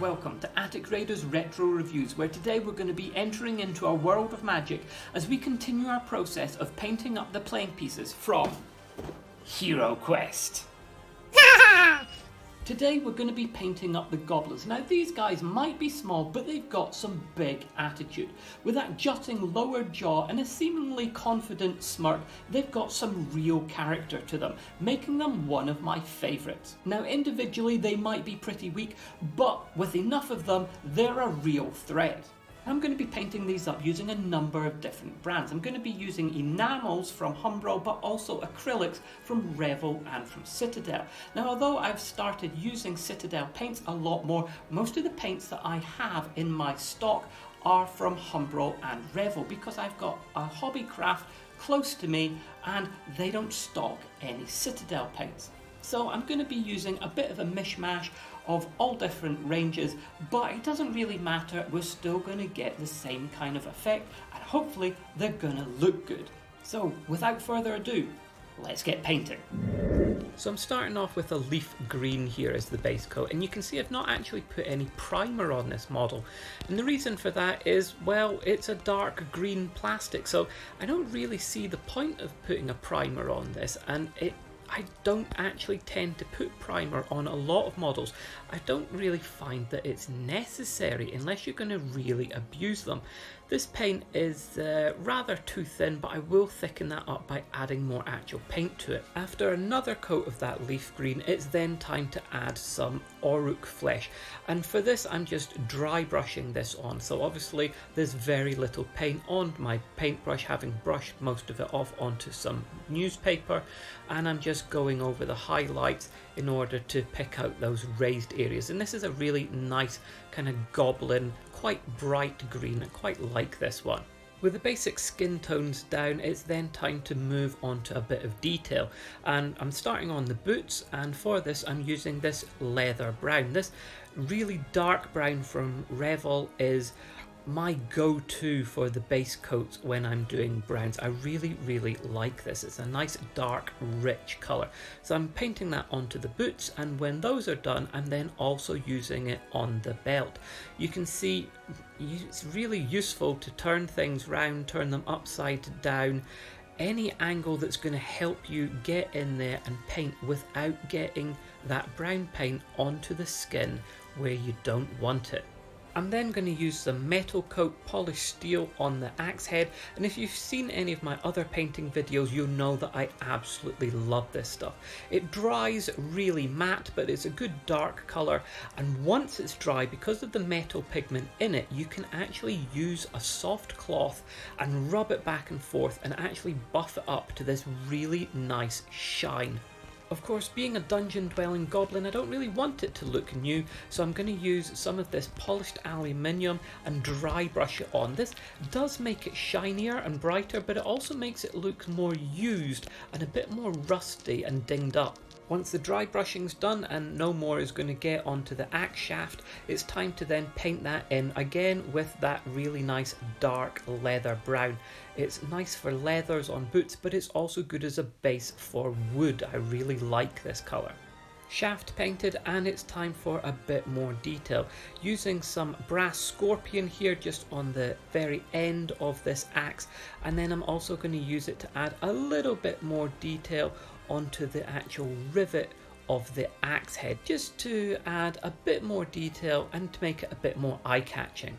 welcome to Attic Raiders Retro Reviews, where today we're going to be entering into our world of Magic as we continue our process of painting up the playing pieces from HeroQuest. Today we're going to be painting up the Gobblers. Now these guys might be small, but they've got some big attitude. With that jutting lower jaw and a seemingly confident smirk, they've got some real character to them, making them one of my favourites. Now individually they might be pretty weak, but with enough of them, they're a real threat. I'm going to be painting these up using a number of different brands. I'm going to be using enamels from Humbrol, but also acrylics from Revell and from Citadel. Now, although I've started using Citadel paints a lot more, most of the paints that I have in my stock are from Humbrol and Revell because I've got a hobby craft close to me and they don't stock any Citadel paints. So I'm going to be using a bit of a mishmash of all different ranges, but it doesn't really matter, we're still going to get the same kind of effect and hopefully they're going to look good. So without further ado, let's get painting. So I'm starting off with a leaf green here as the base coat, and you can see I've not actually put any primer on this model, and the reason for that is, well, it's a dark green plastic, so I don't really see the point of putting a primer on this, and I don't actually tend to put primer on a lot of models. I don't really find that it's necessary unless you're going to really abuse them. This paint is rather too thin, but I will thicken that up by adding more actual paint to it. After another coat of that leaf green, it's then time to add some Orruk Flesh. And for this, I'm just dry brushing this on. So obviously there's very little paint on my paintbrush, having brushed most of it off onto some newspaper. And I'm just going over the highlights in order to pick out those raised areas. And this is a really nice kind of goblin, quite bright green. I quite like this one. With the basic skin tones down, it's then time to move on to a bit of detail, and I'm starting on the boots, and for this I'm using this leather brown. This really dark brown from Revell is my go-to for the base coats when I'm doing browns. I really like this. It's a nice dark rich color, so I'm painting that onto the boots, and when those are done I'm then also using it on the belt. You can see it's really useful to turn things round, turn them upside down, any angle that's going to help you get in there and paint without getting that brown paint onto the skin where you don't want it. I'm then going to use some metal coat polished steel on the axe head, and if you've seen any of my other painting videos you'll know that I absolutely love this stuff. It dries really matte, but it's a good dark colour, and once it's dry, because of the metal pigment in it, you can actually use a soft cloth and rub it back and forth and actually buff it up to this really nice shine. Of course, being a dungeon-dwelling goblin, I don't really want it to look new, so I'm going to use some of this polished aluminium and dry brush it on. This does make it shinier and brighter, but it also makes it look more used and a bit more rusty and dinged up. Once the dry brushing's done and no more is going to get onto the axe shaft, it's time to then paint that in again with that really nice dark leather brown. It's nice for leathers on boots, but it's also good as a base for wood. I really like this colour. Shaft painted, and it's time for a bit more detail. Using some brass scorpion here just on the very end of this axe, and then I'm also going to use it to add a little bit more detail onto the actual rivet of the axe head, just to add a bit more detail and to make it a bit more eye-catching.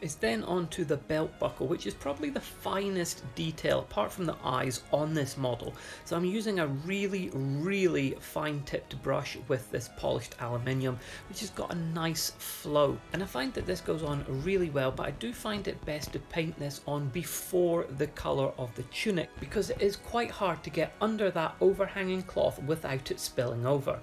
It's then onto the belt buckle, which is probably the finest detail apart from the eyes on this model. So I'm using a really fine-tipped brush with this polished aluminium, which has got a nice flow. And I find that this goes on really well, but I do find it best to paint this on before the color of the tunic, because it is quite hard to get under that overhanging cloth without it spilling over.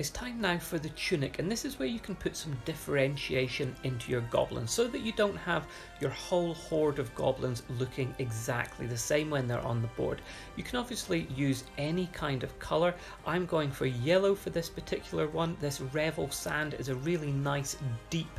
It's time now for the tunic, and this is where you can put some differentiation into your goblins so that you don't have your whole horde of goblins looking exactly the same when they're on the board. You can obviously use any kind of colour. I'm going for yellow for this particular one. This Revell Sand is a really nice deep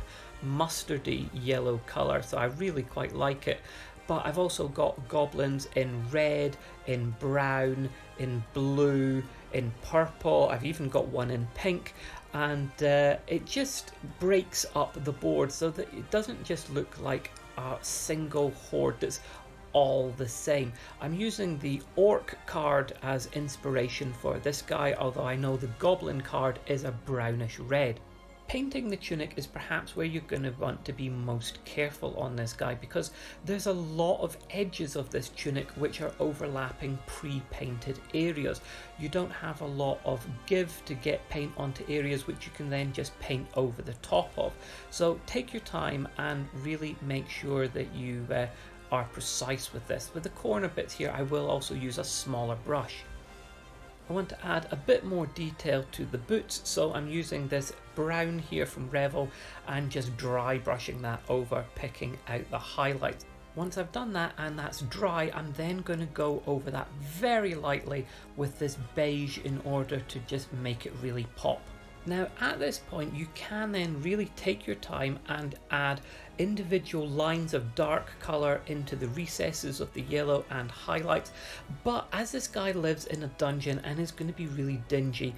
mustardy yellow colour, so I really quite like it. But I've also got goblins in red, in brown, in blue, in purple, I've even got one in pink, and it just breaks up the board so that it doesn't just look like a single horde that's all the same. I'm using the Orc card as inspiration for this guy, although I know the Goblin card is a brownish red. Painting the tunic is perhaps where you're going to want to be most careful on this guy, because there's a lot of edges of this tunic which are overlapping pre-painted areas. You don't have a lot of give to get paint onto areas which you can then just paint over the top of. So take your time and really make sure that you are precise with this. With the corner bits here, I will also use a smaller brush. I want to add a bit more detail to the boots, so I'm using this brown here from Revell and just dry brushing that over, picking out the highlights. Once I've done that and that's dry, I'm then going to go over that very lightly with this beige in order to just make it really pop. Now at this point you can then really take your time and add individual lines of dark colour into the recesses of the yellow and highlights, but as this guy lives in a dungeon and is going to be really dingy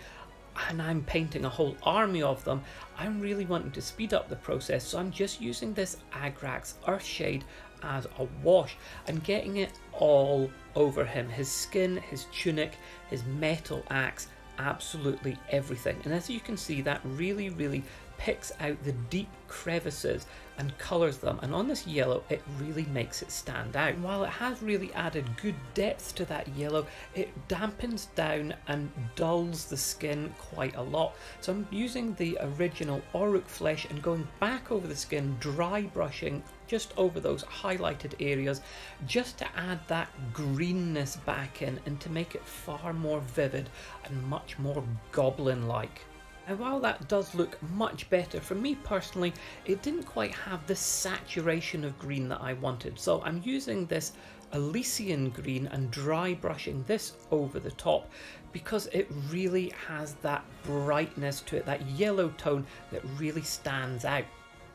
and I'm painting a whole army of them, I'm really wanting to speed up the process, so I'm just using this Agrax Earthshade as a wash and getting it all over him, his skin, his tunic, his metal axe, absolutely everything. And as you can see, that really picks out the deep crevices and colours them, and on this yellow it really makes it stand out. And while it has really added good depth to that yellow, it dampens down and dulls the skin quite a lot, so I'm using the original Orruk Flesh and going back over the skin, dry brushing just over those highlighted areas, just to add that greenness back in and to make it far more vivid and much more goblin-like. And while that does look much better, for me personally, it didn't quite have the saturation of green that I wanted, so I'm using this Elysian green and dry brushing this over the top, because it really has that brightness to it, that yellow tone that really stands out.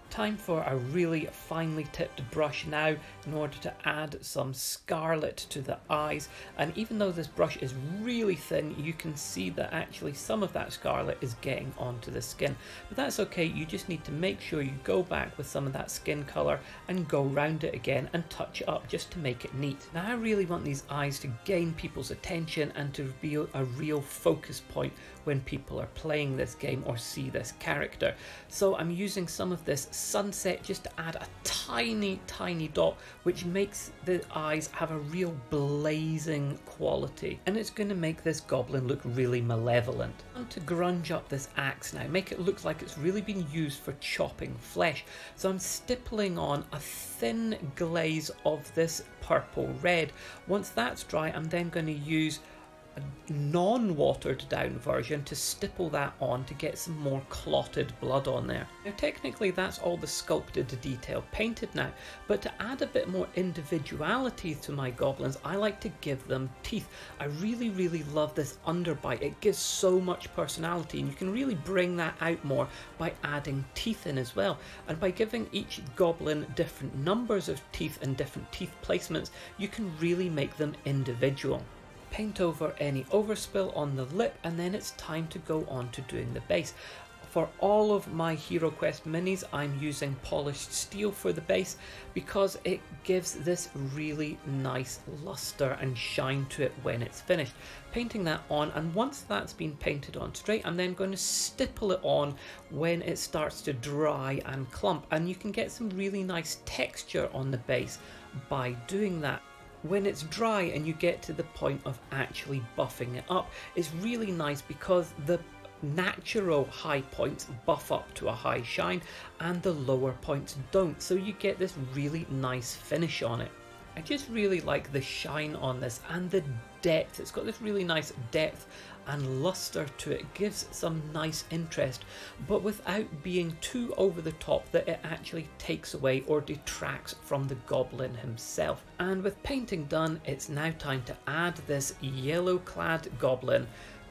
Time for a really finely tipped brush now in order to add some scarlet to the eyes, and even though this brush is really thin, you can see that actually some of that scarlet is getting onto the skin, but that's okay. You just need to make sure you go back with some of that skin colour and go round it again and touch it up just to make it neat. Now I really want these eyes to gain people's attention and to be a real focus point when people are playing this game or see this character, so I'm using some of this Sunset just to add a tiny dot which makes the eyes have a real blazing quality, and it's going to make this goblin look really malevolent. I want to grunge up this axe now, make it look like it's really been used for chopping flesh, so I'm stippling on a thin glaze of this purple red. Once that's dry, I'm then going to use a non-watered down version to stipple that on to get some more clotted blood on there. Now technically that's all the sculpted detail painted now, but to add a bit more individuality to my goblins, I like to give them teeth. I really love this underbite. It gives so much personality, and you can really bring that out more by adding teeth in as well. And by giving each goblin different numbers of teeth and different teeth placements, you can really make them individual. Paint over any overspill on the lip, and then it's time to go on to doing the base. For all of my HeroQuest minis, I'm using polished steel for the base because it gives this really nice luster and shine to it when it's finished. Painting that on, and once that's been painted on straight, I'm then going to stipple it on when it starts to dry and clump, and you can get some really nice texture on the base by doing that. When it's dry and you get to the point of actually buffing it up, it's really nice because the natural high points buff up to a high shine and the lower points don't, so you get this really nice finish on it. I just really like the shine on this and the depth. It's got this really nice depth and luster to it. It gives some nice interest, but without being too over the top that it actually takes away or detracts from the goblin himself. And with painting done, it's now time to add this yellow clad goblin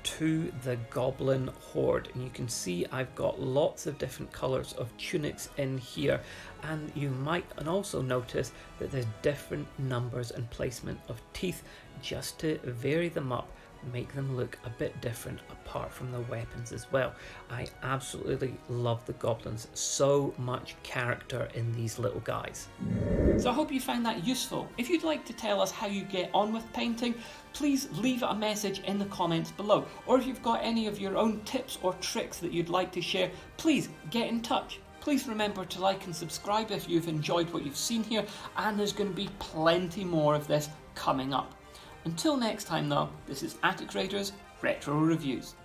to the goblin horde, and you can see I've got lots of different colors of tunics in here, and you might also notice that there's different numbers and placement of teeth just to vary them up make them look a bit different apart from the weapons as well. I absolutely love the goblins, so much character in these little guys. So I hope you found that useful. If you'd like to tell us how you get on with painting, please leave a message in the comments below, or if you've got any of your own tips or tricks that you'd like to share, please get in touch. Please remember to like and subscribe if you've enjoyed what you've seen here, and there's going to be plenty more of this coming up. Until next time though, this is Attic Raiders Retro Reviews.